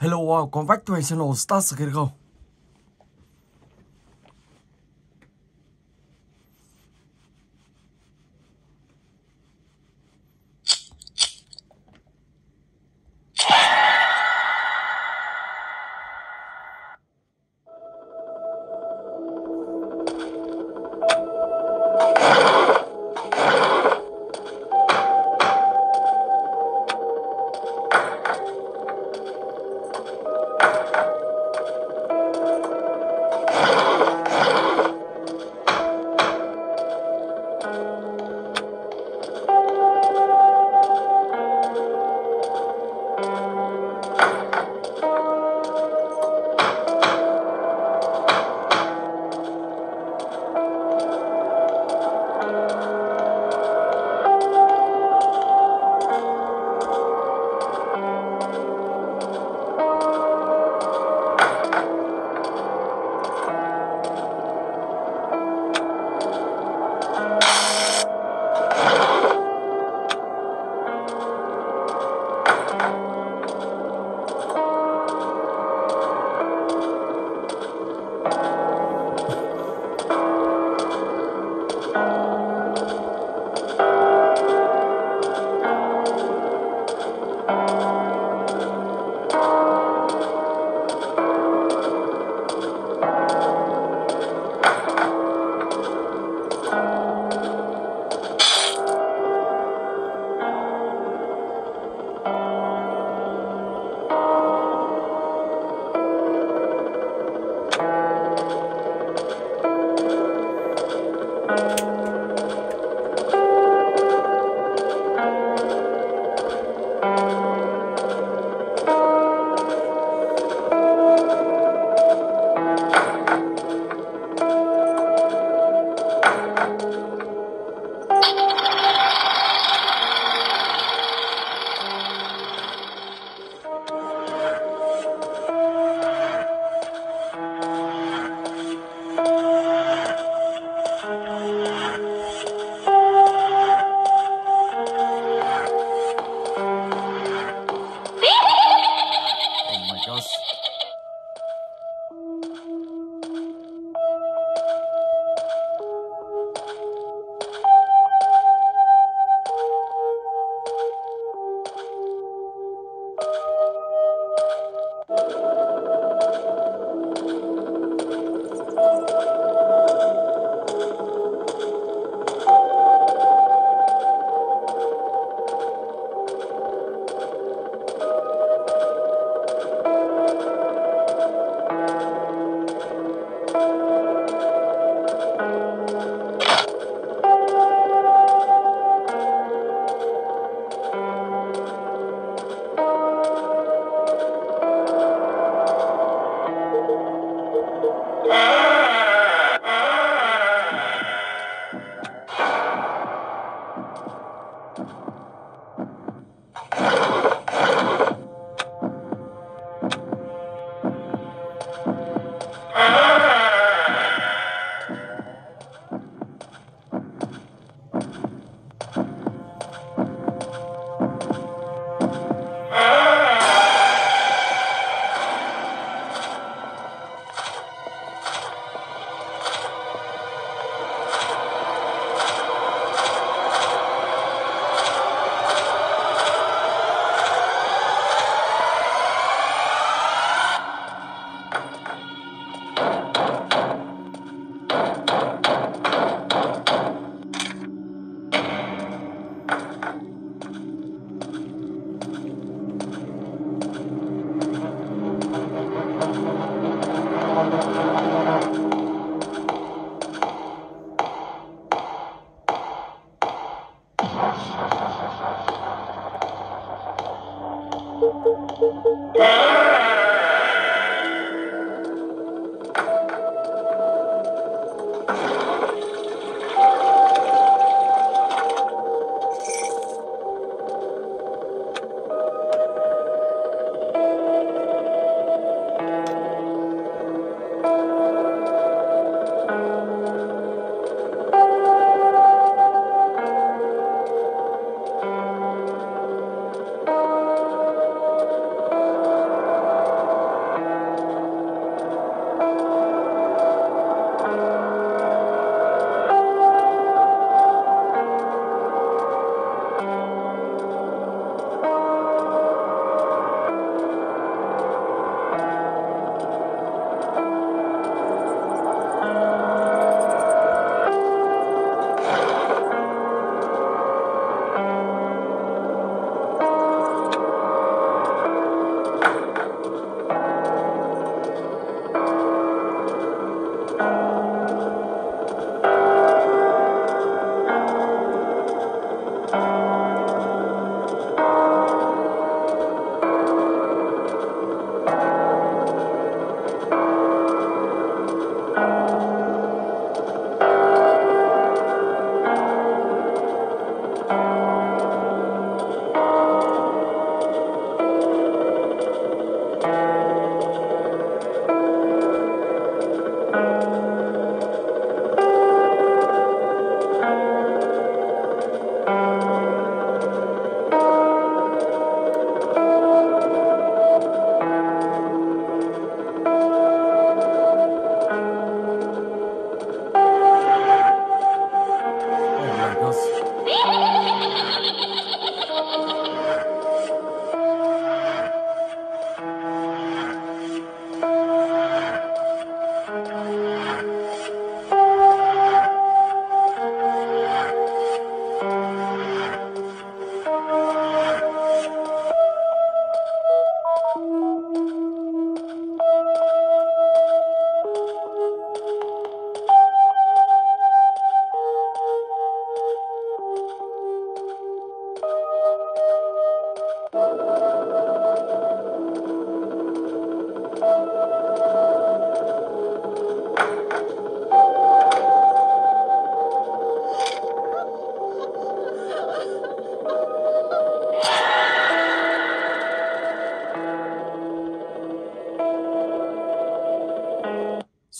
Hello all, có vách to my channel Start Skate không?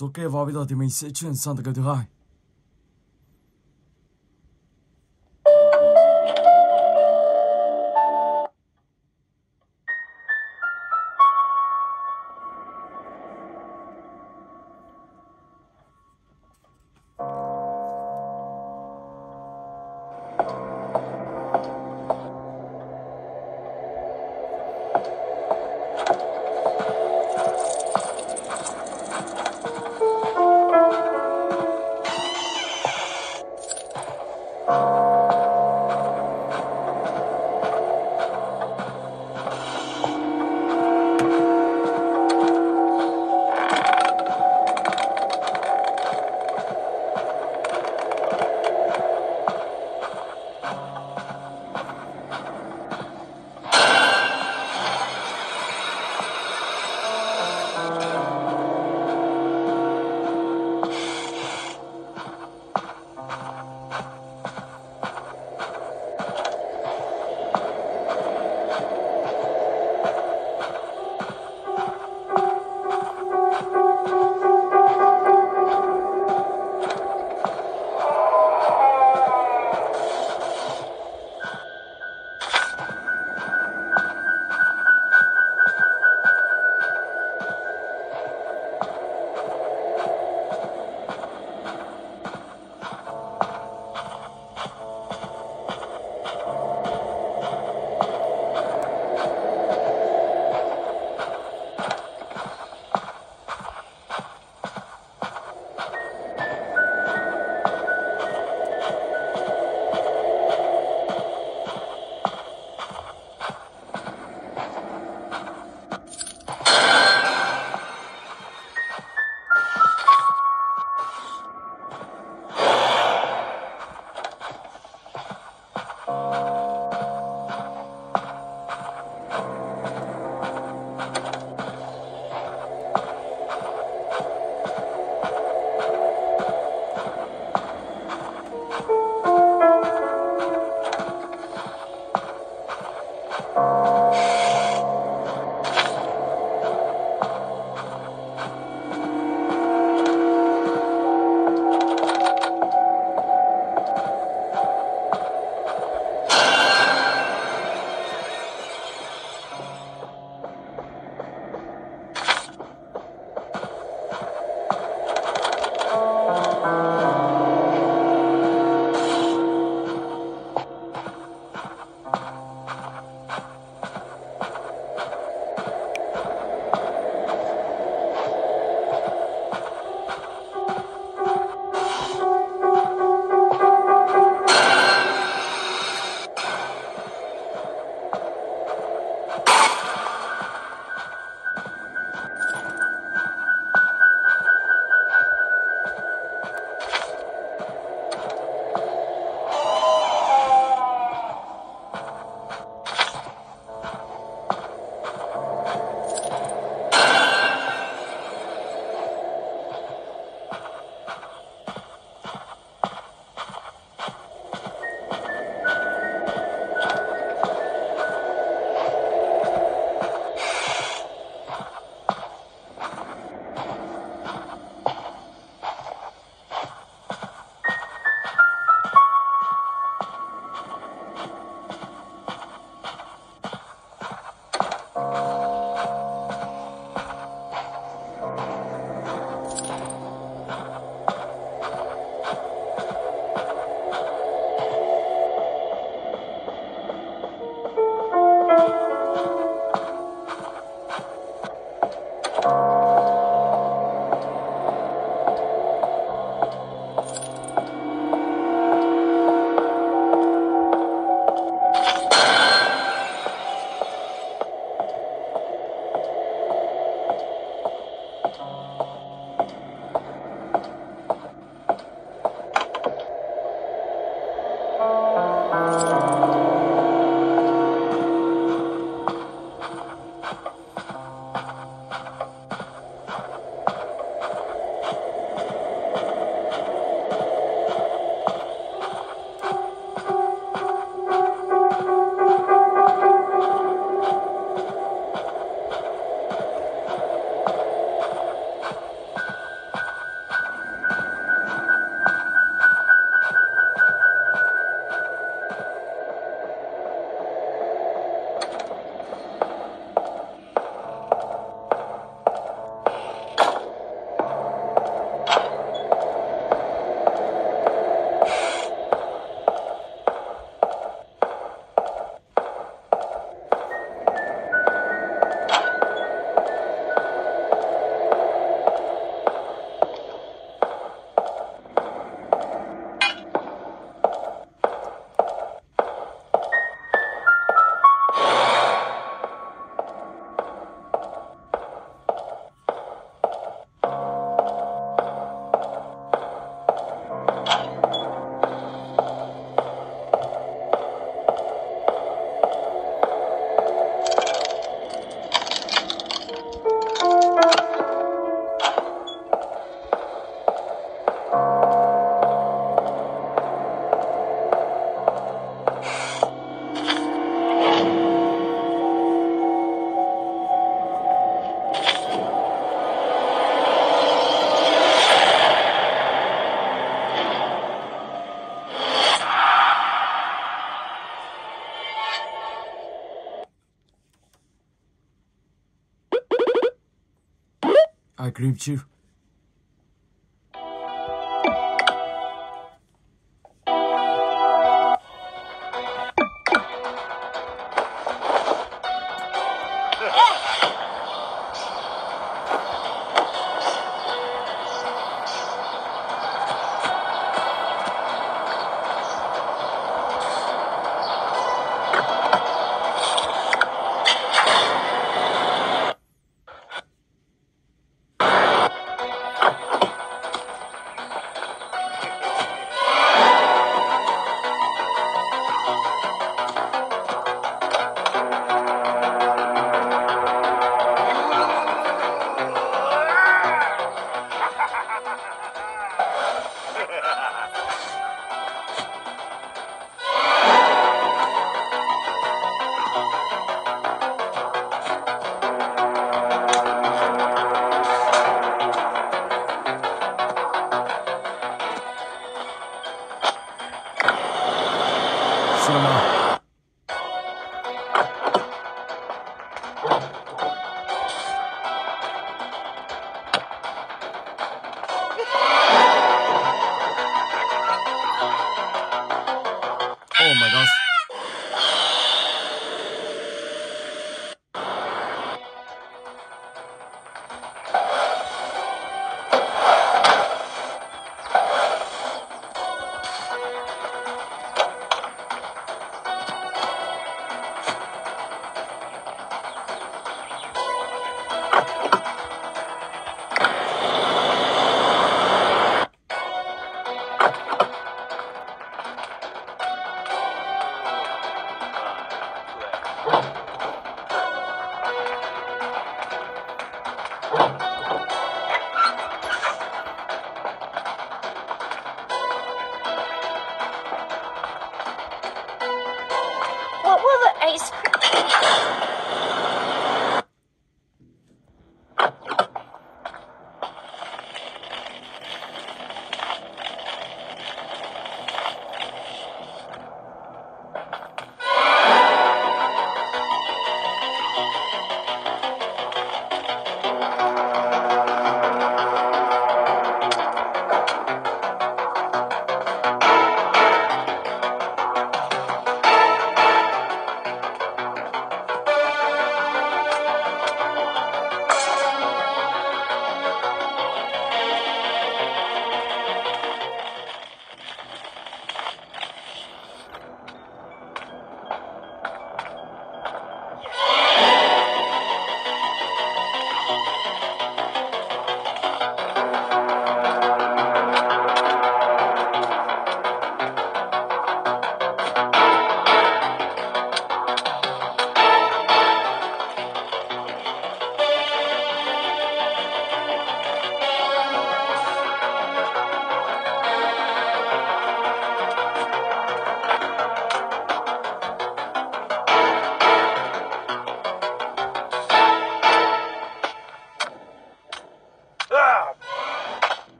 Rồi ok, và bây giờ thì mình sẽ chuyển sang từ cái thứ hai. I agree with you.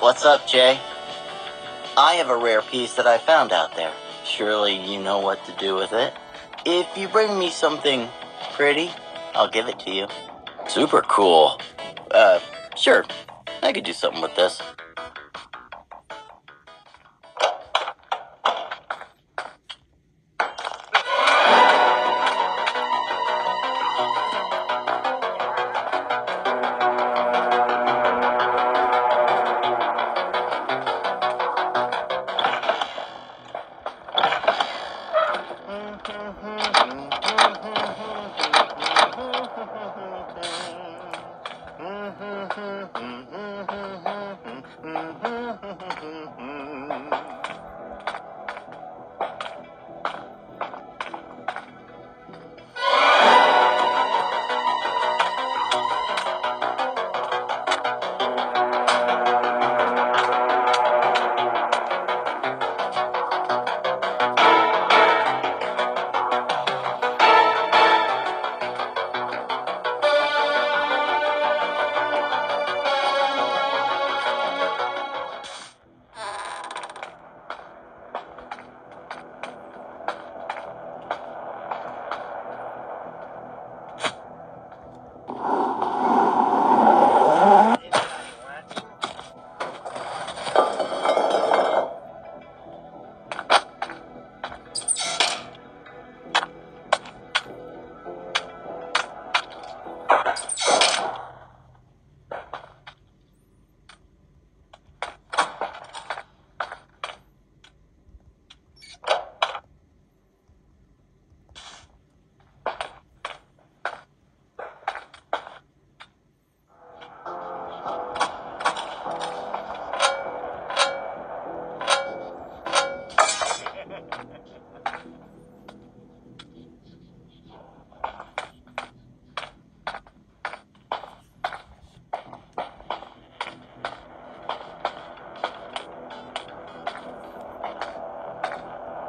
What's up, Jay? I have a rare piece that I found out there. Surely you know what to do with it. If you bring me something pretty, I'll give it to you. Super cool. Sure. I could do something with this.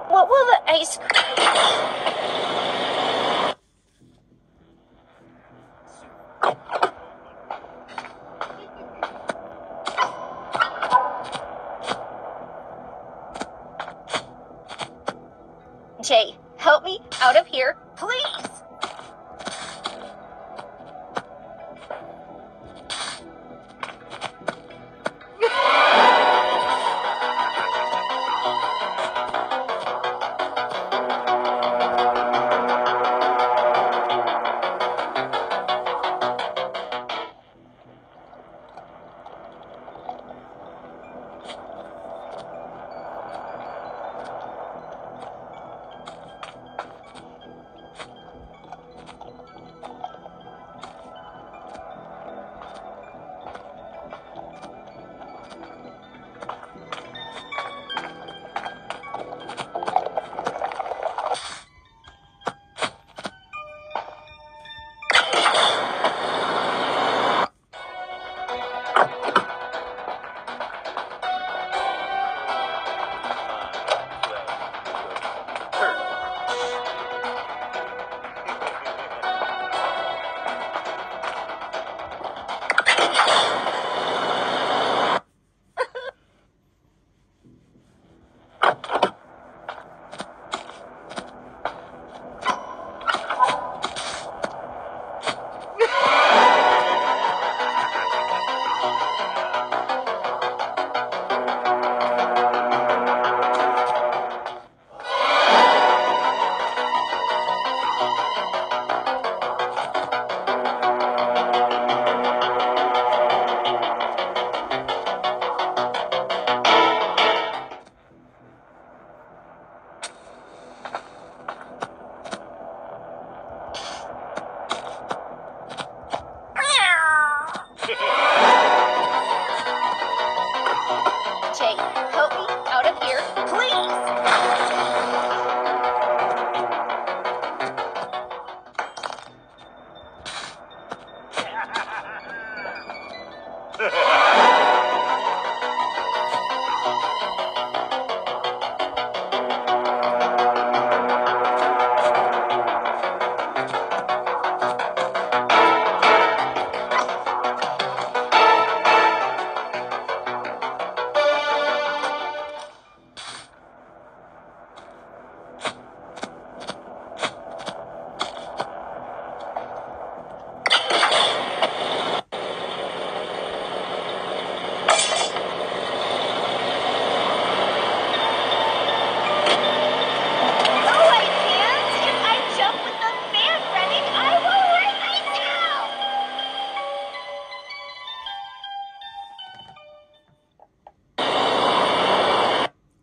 What will the ace... Jay, help me out of here, please!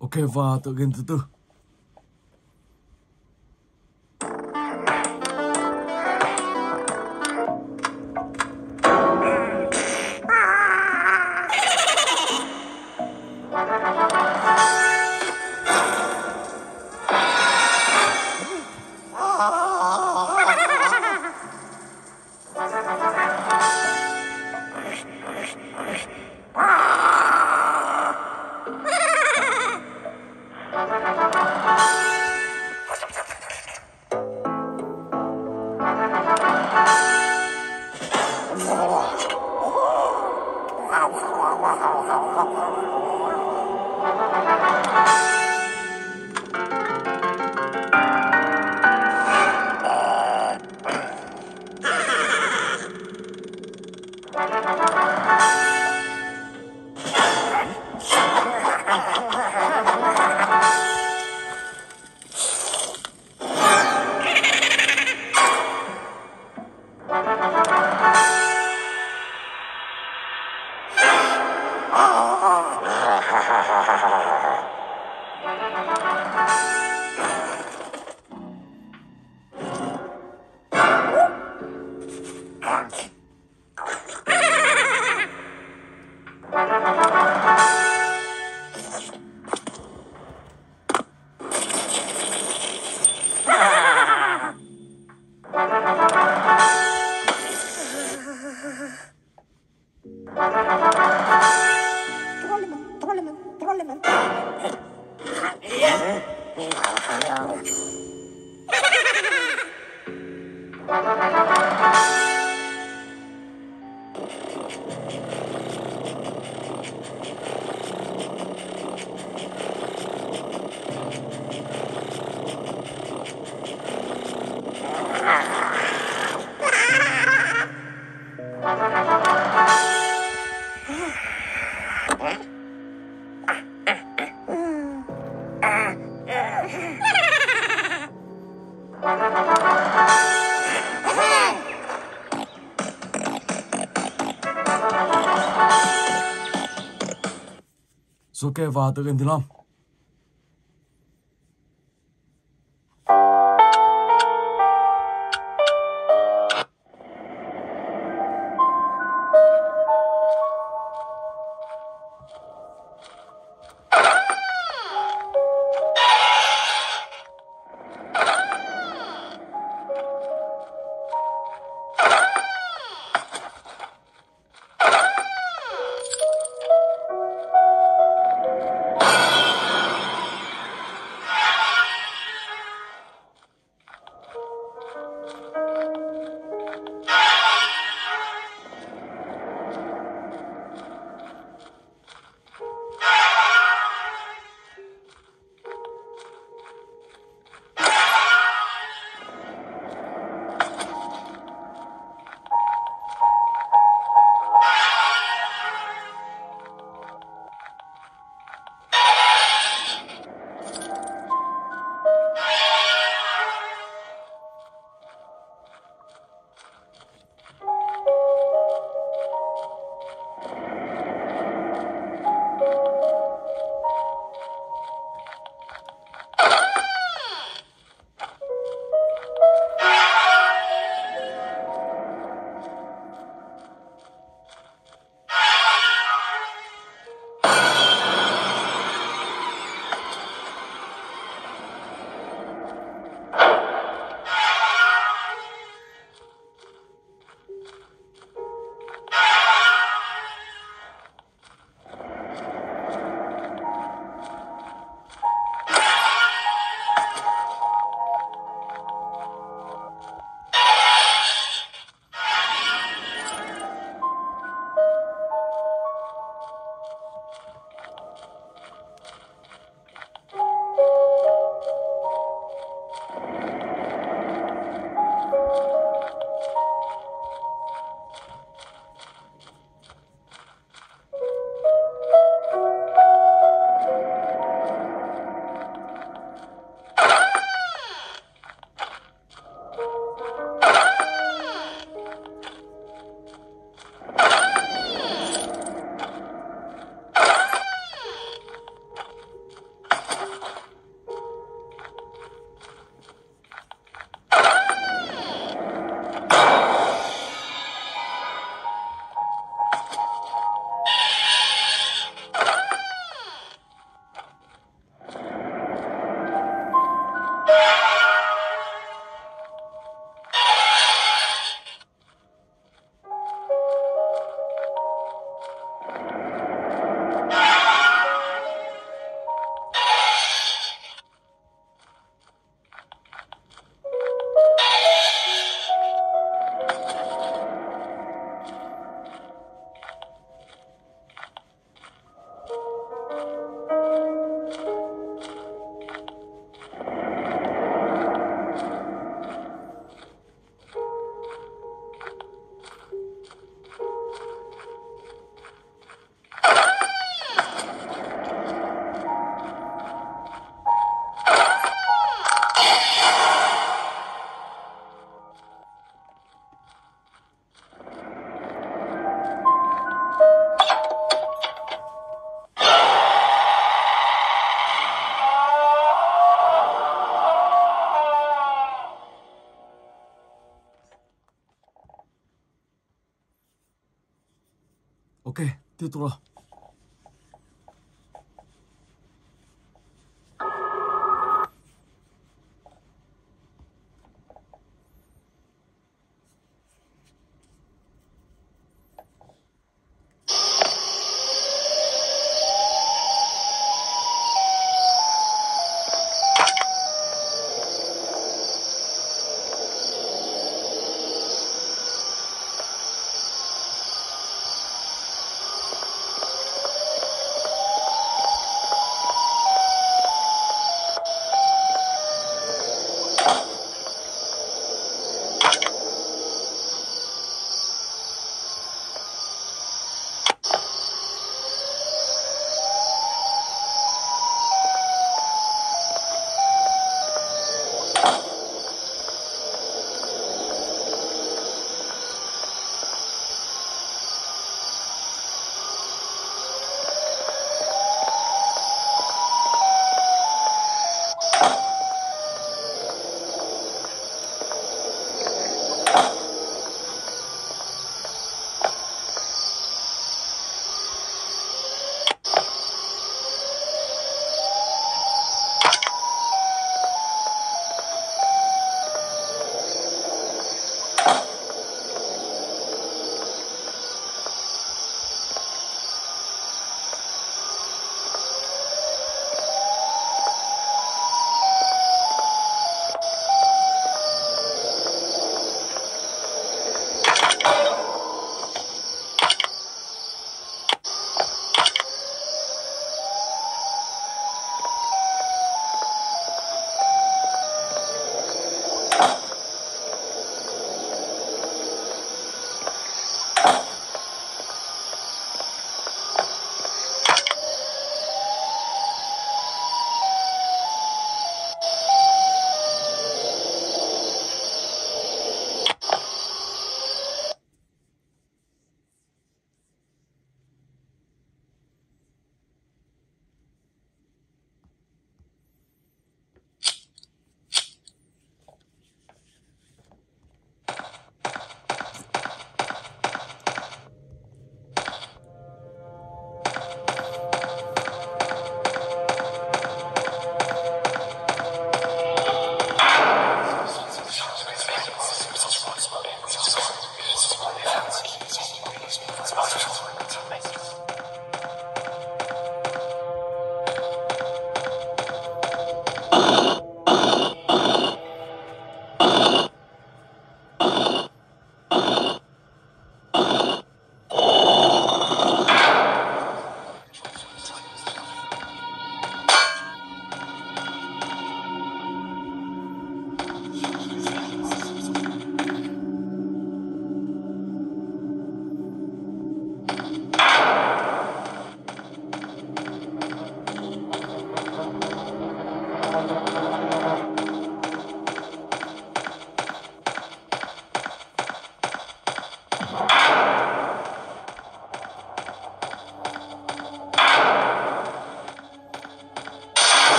Okay, và tựa game thứ tư. 你好朋友。 Số kê và tự in thứ 5. Ok, tiếp tục rồi.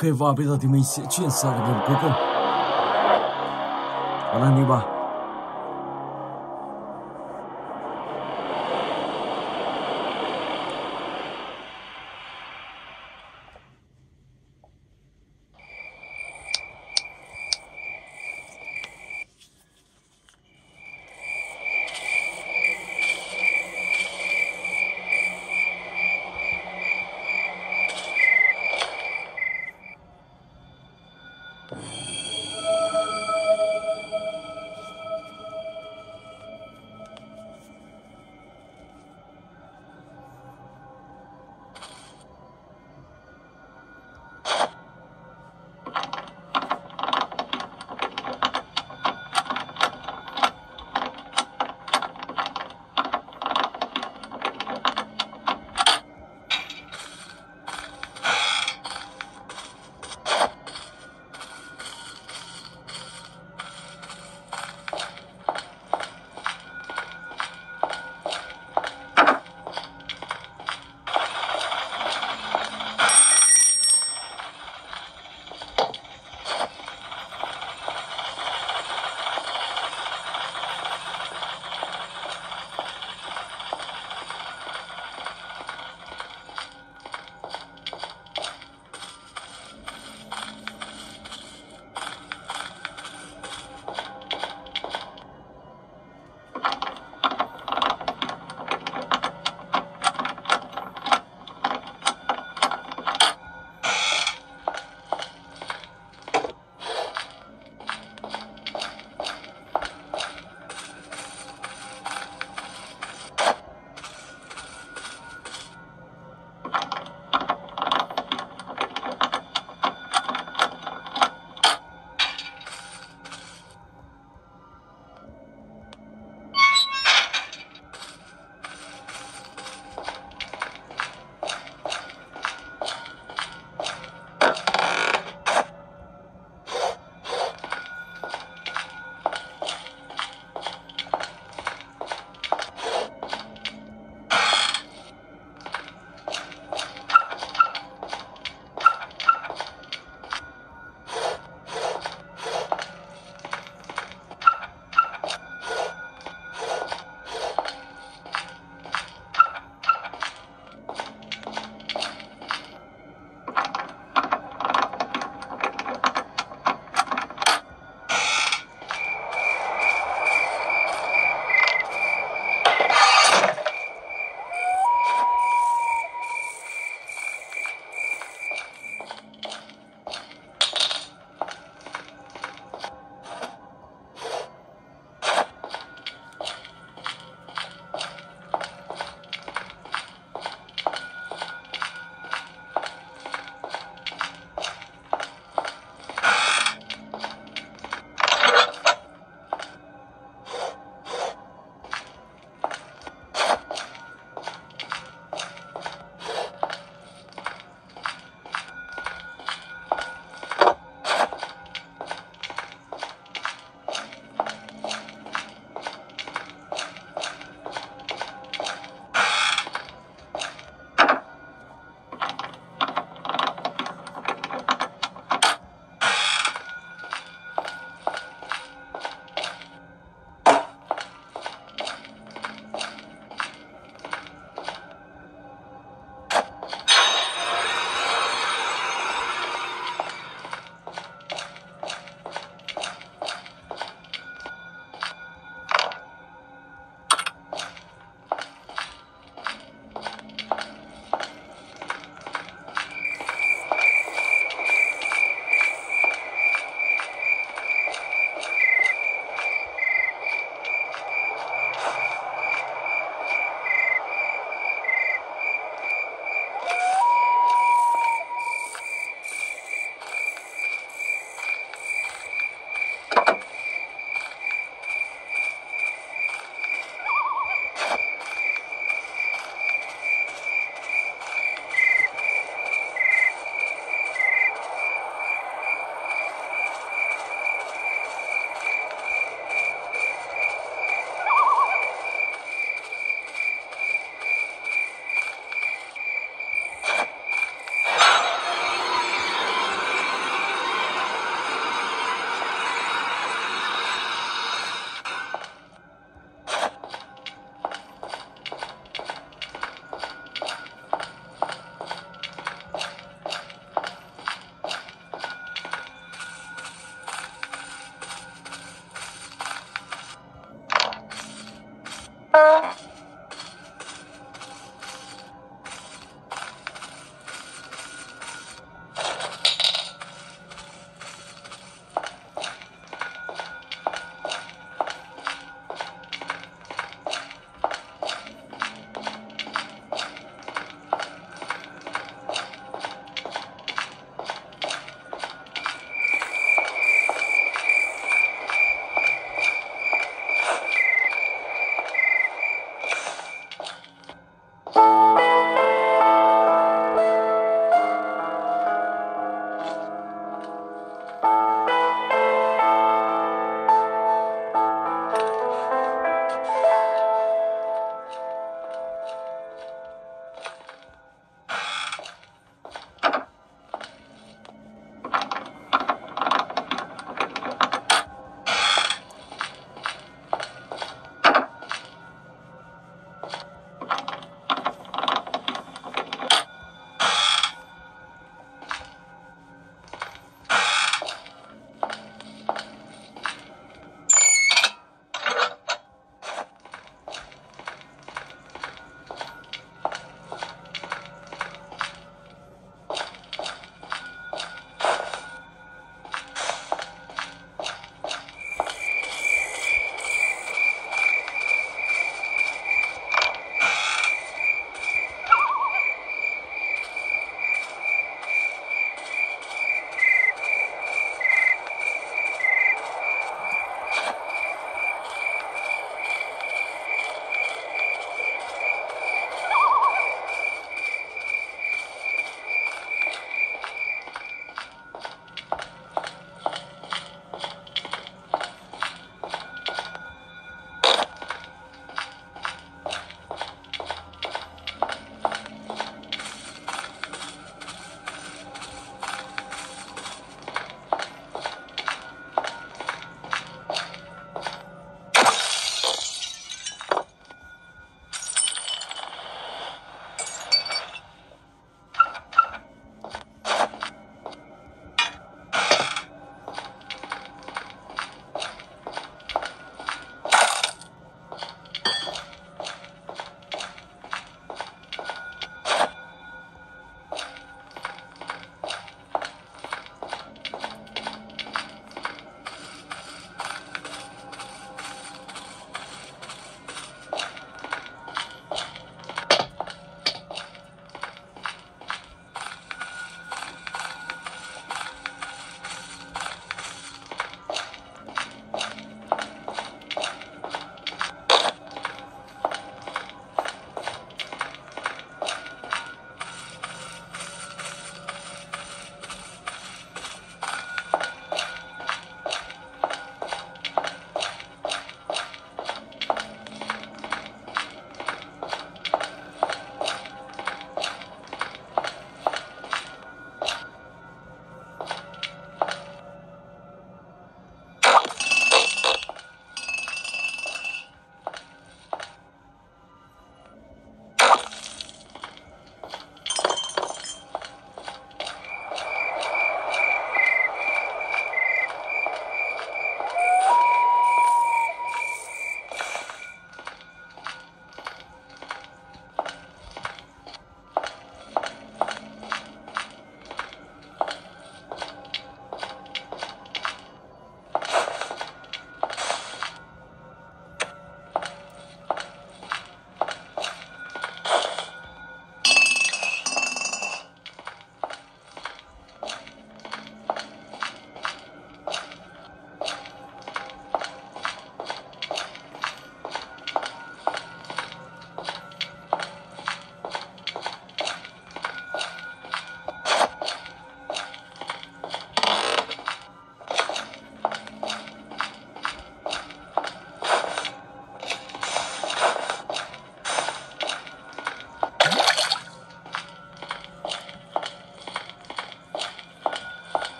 Ok, và bây giờ thì mình sẽ chuyển sang cái điểm cuối cùng, đó là như bà.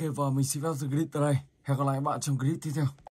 Ok, và mình xin phép dừng clip tại đây. Hẹn gặp lại các bạn trong clip tiếp theo.